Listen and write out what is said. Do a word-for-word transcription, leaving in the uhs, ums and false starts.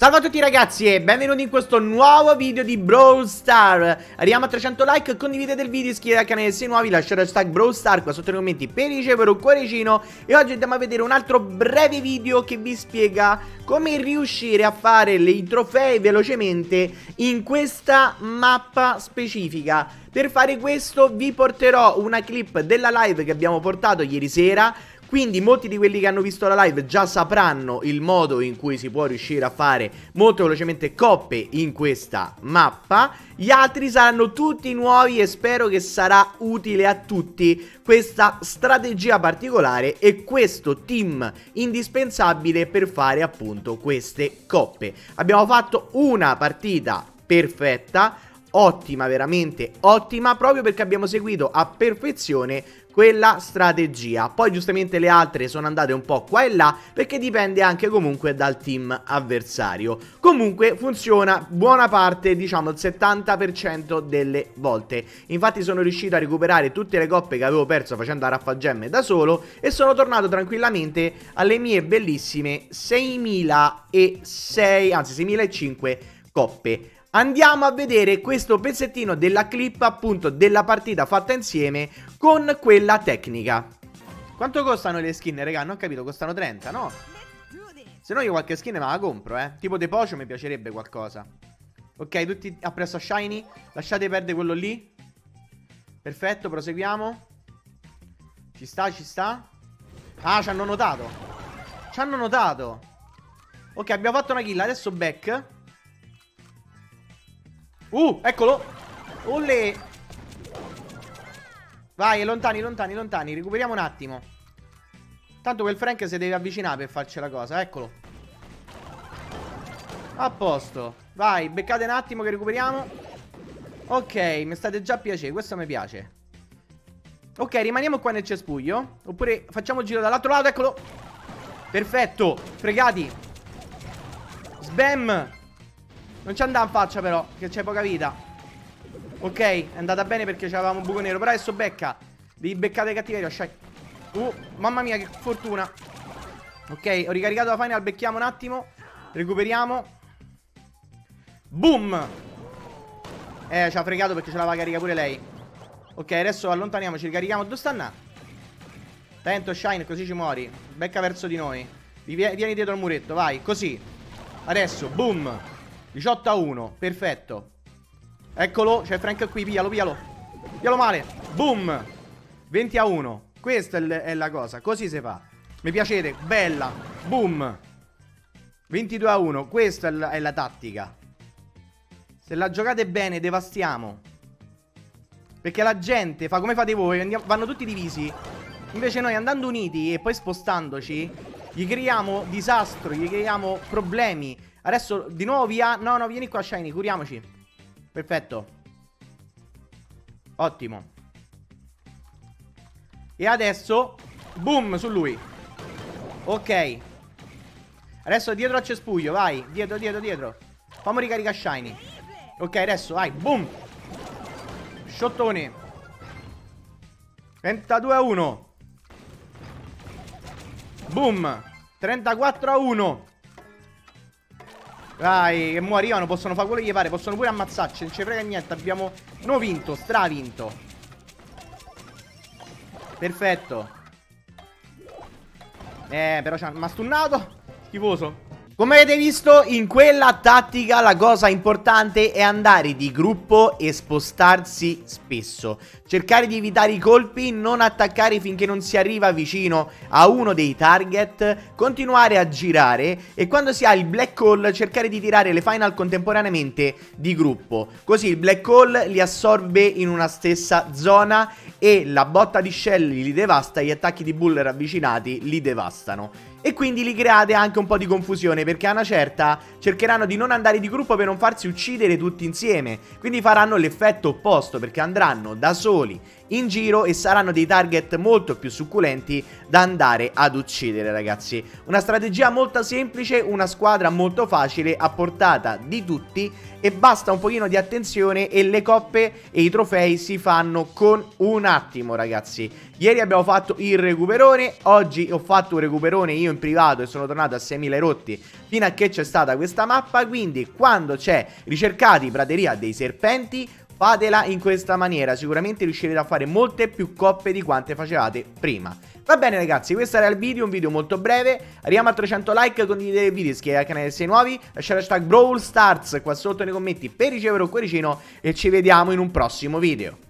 Salve a tutti ragazzi e benvenuti in questo nuovo video di Brawl Star. Arriviamo a trecento like, condividete il video, iscrivetevi al canale se nuovi, lasciate hashtag Brawl Star qua sotto nei commenti per ricevere un cuoricino. E oggi andiamo a vedere un altro breve video che vi spiega come riuscire a fare i trofei velocemente in questa mappa specifica. Per fare questo vi porterò una clip della live che abbiamo portato ieri sera, quindi molti di quelli che hanno visto la live già sapranno il modo in cui si può riuscire a fare molto velocemente coppe in questa mappa. Gli altri saranno tutti nuovi e spero che sarà utile a tutti questa strategia particolare e questo team indispensabile per fare appunto queste coppe. Abbiamo fatto una partita perfetta, ottima, veramente ottima, proprio perché abbiamo seguito a perfezione quella strategia. Poi giustamente le altre sono andate un po' qua e là perché dipende anche comunque dal team avversario. Comunque funziona buona parte, diciamo il settanta per cento delle volte. Infatti sono riuscito a recuperare tutte le coppe che avevo perso facendo a raffagemme da solo e sono tornato tranquillamente alle mie bellissime seimila e sei, anzi seimila e cinque coppe. Andiamo a vedere questo pezzettino della clip appunto della partita fatta insieme con quella tecnica. Quanto costano le skin, raga? Non ho capito, costano trenta, no? Se no io qualche skin me la compro, eh. Tipo De Pocio mi piacerebbe qualcosa. Ok, tutti appresso a Shiny. Lasciate perdere quello lì. Perfetto, proseguiamo. Ci sta, ci sta. Ah, ci hanno notato. Ci hanno notato. Ok, abbiamo fatto una kill, adesso back. Uh, eccolo. Olle. Vai, lontani, lontani, lontani. Recuperiamo un attimo. Tanto quel Frank si deve avvicinare per farci la cosa. Eccolo. A posto. Vai, beccate un attimo che recuperiamo. Ok, mi state già piacendo. Questo mi piace. Ok, rimaniamo qua nel cespuglio. Oppure facciamo il giro dall'altro lato. Eccolo. Perfetto. Fregati. Sbam. Non ci andava in faccia però, che c'è poca vita. Ok, è andata bene perché c'avevamo un buco nero. Però adesso becca. Devi beccare cattiveria, shy. Uh, mamma mia, che fortuna. Ok, ho ricaricato la final, becchiamo un attimo. Recuperiamo. Boom. Eh, ci ha fregato perché ce l'aveva carica pure lei. Ok, adesso allontaniamoci, ricarichiamo. Dove stanno? Attento, Shine, così ci muori. Becca verso di noi. Vieni dietro al muretto, vai, così. Adesso, boom. diciotto a uno, perfetto. Eccolo, c'è Frank qui, piglialo, piglialo. Piglialo male, boom. Venti a uno, questa è la cosa, così si fa. Mi piacete, bella, boom. Ventidue a uno, questa è la, è la tattica. Se la giocate bene devastiamo, perché la gente fa come fate voi, andiamo, vanno tutti divisi. Invece noi andando uniti e poi spostandoci gli creiamo disastro, gli creiamo problemi. Adesso di nuovo via. No, no, vieni qua Shiny, curiamoci. Perfetto. Ottimo. E adesso boom su lui. Ok. Adesso dietro al cespuglio, vai. Dietro, dietro, dietro. Fammi ricaricare Shiny. Ok, adesso vai, boom. Sciottone. Trentadue a uno. Boom. Trentaquattro a uno. Vai, che muoiono, possono fare quello che gli pare, possono pure ammazzarci, non ci frega niente, abbiamo no vinto, stravinto. Perfetto. Eh, però ci hanno stunnato, schifoso. Come avete visto, in quella tattica la cosa importante è andare di gruppo e spostarsi spesso. Cercare di evitare i colpi, non attaccare finché non si arriva vicino a uno dei target, continuare a girare e quando si ha il black hole cercare di tirare le final contemporaneamente di gruppo. Così il black hole li assorbe in una stessa zona e la botta di Shelly li devasta, gli attacchi di Bull ravvicinati li devastano. E quindi li create anche un po' di confusione, perché a una certa cercheranno di non andare di gruppo per non farsi uccidere tutti insieme. Quindi faranno l'effetto opposto, perché andranno da soli in giro e saranno dei target molto più succulenti da andare ad uccidere, ragazzi. Una strategia molto semplice, una squadra molto facile, a portata di tutti, e basta un pochino di attenzione e le coppe e i trofei si fanno con un attimo, ragazzi. Ieri abbiamo fatto il recuperone, oggi ho fatto un recuperone io in privato e sono tornato a seimila rotti fino a che c'è stata questa mappa. Quindi quando c'è ricercati prateria dei serpenti, fatela in questa maniera, sicuramente riuscirete a fare molte più coppe di quante facevate prima. Va bene ragazzi, questo era il video, un video molto breve. Arriviamo a trecento like, condividete il video, iscrivetevi al canale se sei nuovi, lasciate hashtag Brawl Stars qua sotto nei commenti per ricevere un cuoricino e ci vediamo in un prossimo video.